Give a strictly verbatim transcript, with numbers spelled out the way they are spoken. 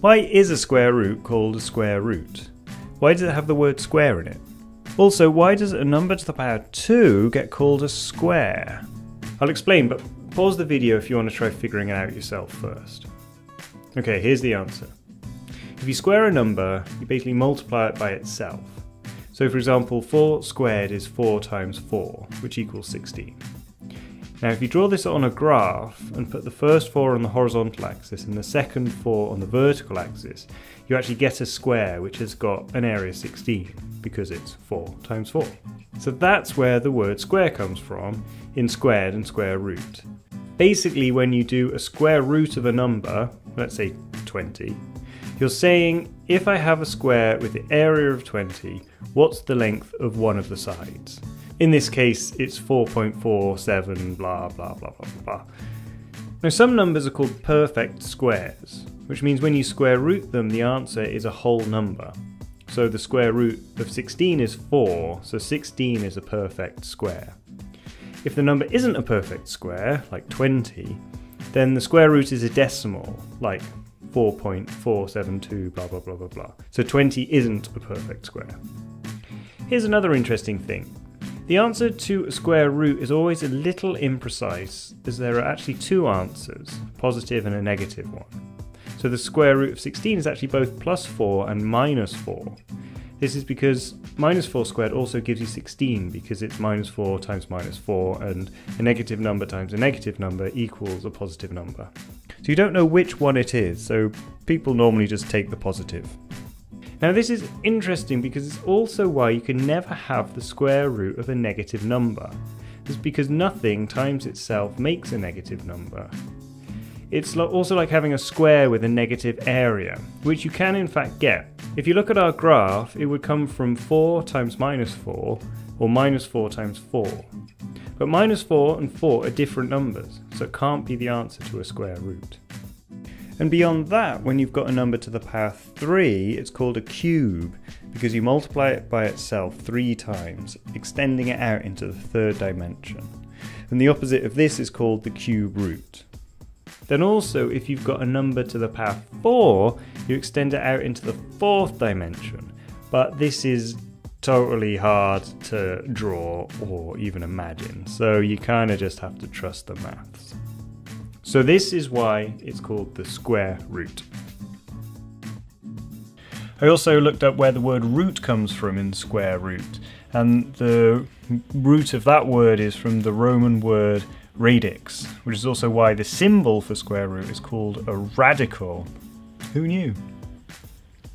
Why is a square root called a square root? Why does it have the word square in it? Also, why does a number to the power two get called a square? I'll explain, but pause the video if you want to try figuring it out yourself first. Okay, here's the answer. If you square a number, you basically multiply it by itself. So for example, four squared is four times four, which equals sixteen. Now if you draw this on a graph and put the first four on the horizontal axis and the second four on the vertical axis, you actually get a square which has got an area sixteen, because it's four times four. So that's where the word square comes from, in squared and square root. Basically, when you do a square root of a number, let's say twenty, you're saying, if I have a square with the area of twenty, what's the length of one of the sides? In this case, it's four point four seven blah blah blah blah blah. Now some numbers are called perfect squares, which means when you square root them, the answer is a whole number. So the square root of sixteen is four, so sixteen is a perfect square. If the number isn't a perfect square, like twenty, then the square root is a decimal, like four point four seven two blah blah blah blah blah. So twenty isn't a perfect square. Here's another interesting thing. The answer to a square root is always a little imprecise, as there are actually two answers, a positive and a negative one. So the square root of sixteen is actually both plus four and minus four. This is because minus four squared also gives you sixteen, because it's minus four times minus four, and a negative number times a negative number equals a positive number. So you don't know which one it is, so people normally just take the positive. Now this is interesting because it's also why you can never have the square root of a negative number. It's because nothing times itself makes a negative number. It's also like having a square with a negative area, which you can in fact get. If you look at our graph, it would come from four times minus four, or minus four times four. But minus four and four are different numbers, so it can't be the answer to a square root. And beyond that, when you've got a number to the power three, it's called a cube, because you multiply it by itself three times, extending it out into the third dimension. And the opposite of this is called the cube root. Then also, if you've got a number to the power four, you extend it out into the fourth dimension. But this is totally hard to draw or even imagine, so you kind of just have to trust the maths. So this is why it's called the square root. I also looked up where the word root comes from in square root, and the root of that word is from the Roman word radix, which is also why the symbol for square root is called a radical. Who knew?